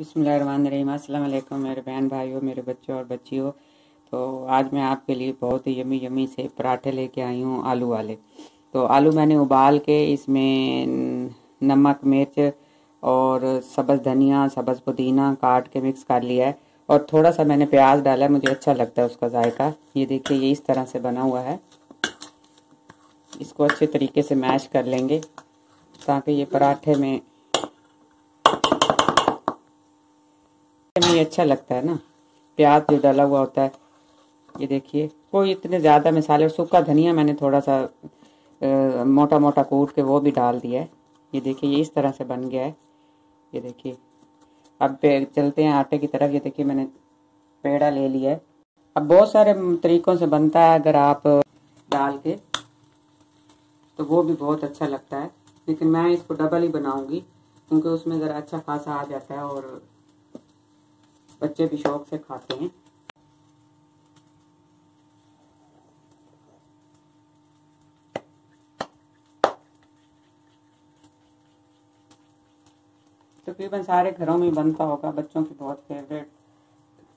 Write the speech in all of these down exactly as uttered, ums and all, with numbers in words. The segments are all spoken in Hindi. बिस्मिल्लाहिर्रहमानिर्रहीम। अस्सलाम वालेकुम मेरे बहन भाइयों, मेरे बच्चों और बच्चियों। तो आज मैं आपके लिए बहुत ही यमी यमी से पराठे लेके आई हूँ, आलू वाले। तो आलू मैंने उबाल के इसमें नमक, मिर्च और सब्ज़ धनिया, सब्ज़ पुदीना काट के मिक्स कर लिया है और थोड़ा सा मैंने प्याज डाला है। मुझे अच्छा लगता है उसका जायका। ये देखिए, ये इस तरह से बना हुआ है। इसको अच्छे तरीके से मैश कर लेंगे ताकि ये पराठे में में ये अच्छा लगता है ना, प्याज जो डाला हुआ होता है। ये देखिए, कोई इतने ज़्यादा मसाले, और सूखा धनिया मैंने थोड़ा सा आ, मोटा मोटा कूट के वो भी डाल दिया है। ये देखिए, ये इस तरह से बन गया है। ये देखिए, अब चलते हैं आटे की तरफ। ये देखिए, मैंने पेड़ा ले लिया है। अब बहुत सारे तरीक़ों से बनता है, अगर आप डाल के तो वो भी बहुत अच्छा लगता है, लेकिन मैं इसको डबल ही बनाऊँगी क्योंकि उसमें ज़रा अच्छा खासा आ जाता है और बच्चे भी शौक से खाते हैं। तकरीबन सारे घरों में बनता होगा, बच्चों की बहुत फेवरेट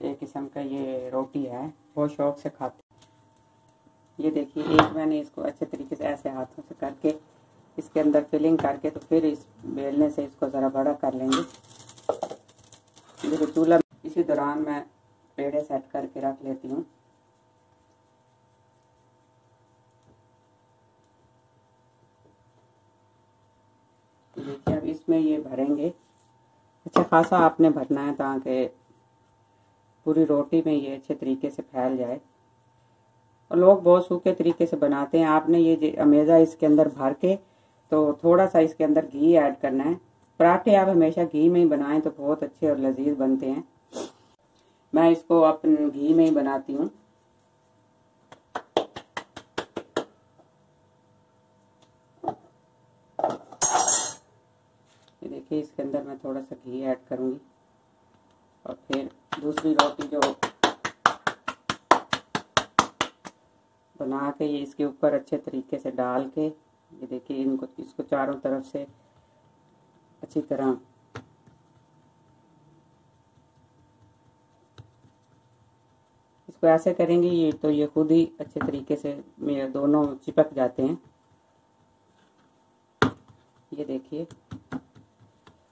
एक किस्म का ये रोटी है, बहुत शौक से खाते हैं। ये देखिए, एक मैंने इसको अच्छे तरीके से ऐसे हाथों से करके इसके अंदर फिलिंग करके तो फिर इस बेलने से इसको ज़रा बड़ा कर लेंगे। देखो चूल्हा, इसी दौरान मैं पेड़े सेट करके रख लेती हूँ। देखिए, अब इसमें ये भरेंगे, अच्छा खासा आपने भरना है ताकि पूरी रोटी में ये अच्छे तरीके से फैल जाए। और लोग बहुत सूखे तरीके से बनाते हैं। आपने ये अमेजा इसके अंदर भर के तो थोड़ा सा इसके अंदर घी ऐड करना है। पराठे आप हमेशा घी में ही बनाएं तो बहुत अच्छे और लजीज बनते हैं। मैं इसको अपन घी में ही बनाती हूँ। ये देखिए, इसके अंदर मैं थोड़ा सा घी ऐड करूँगी और फिर दूसरी रोटी जो बना के ये इसके ऊपर अच्छे तरीके से डाल के, ये देखिए, इनको इसको चारों तरफ से अच्छी तरह इसको ऐसे करेंगे। ये तो ये खुद ही अच्छे तरीके से मेरे दोनों चिपक जाते हैं। ये देखिए,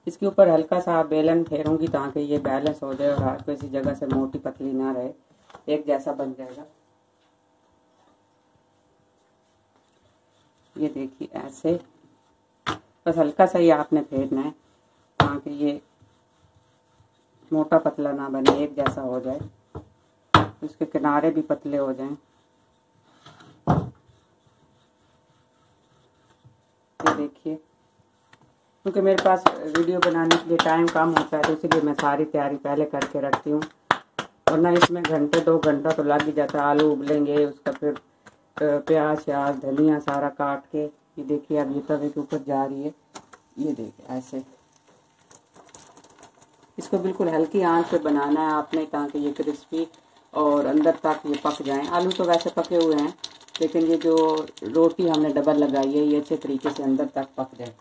इसके ऊपर हल्का सा आप बेलन फेरूंगी ताकि ये बैलेंस हो जाए और हाथ को इसी जगह से मोटी पतली ना रहे, एक जैसा बन जाएगा। ये देखिए, ऐसे बस हल्का सा ही आपने फेरना है ताकि ये मोटा पतला ना बने, एक जैसा हो जाए, उसके किनारे भी पतले हो जाएं। ये देखिए, क्योंकि मेरे पास वीडियो बनाने के लिए टाइम कम होता है तो इसीलिए मैं सारी तैयारी पहले करके रखती हूँ, वरना इसमें घंटे दो घंटा तो लग ही जाता है। आलू उबलेंगे, उसका फिर प्याज श्याज धनिया सारा काट के। ये देखिए, अब ये तवे के ऊपर जा रही है। ये देखिए, ऐसे इसको बिल्कुल हल्की आंच पे बनाना है आपने ताकि ये क्रिस्पी और अंदर तक ये पक जाएं। आलू तो वैसे पके हुए हैं, लेकिन ये जो रोटी हमने डबल लगाई है ये अच्छे तरीके से अंदर तक पक जाए।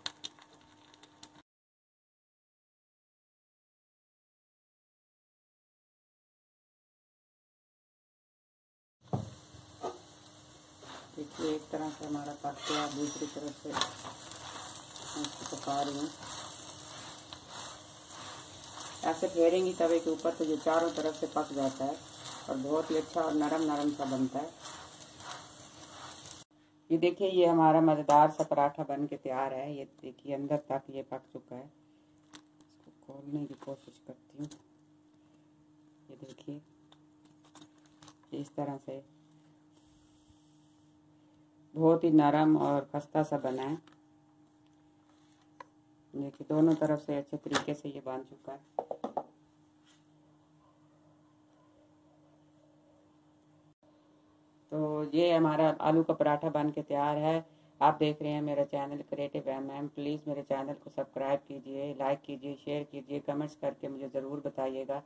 देखिए, एक तरह से हमारा पक गया, दूसरी तरफ से इसको पका रही हूँ। ऐसे फेरेंगी तवे के ऊपर तो ये चारों तरफ से पक जाता है और बहुत ही अच्छा और नरम नरम सा बनता है। ये देखिए, ये हमारा मज़ेदार सा पराठा बन के तैयार है। ये देखिए, अंदर तक ये पक चुका है। इसको खोलने की कोशिश करती हूँ। ये देखिए, इस तरह से बहुत ही नरम और खस्ता सा बना है। देखिए, दोनों तरफ से अच्छे तरीके से ये बन चुका है। तो ये हमारा आलू का पराठा बन के तैयार है। आप देख रहे हैं मेरा channel creative M M. Please मेरे चैनल को सब्सक्राइब कीजिए, लाइक कीजिए, शेयर कीजिए, कमेंट्स करके मुझे ज़रूर बताइएगा।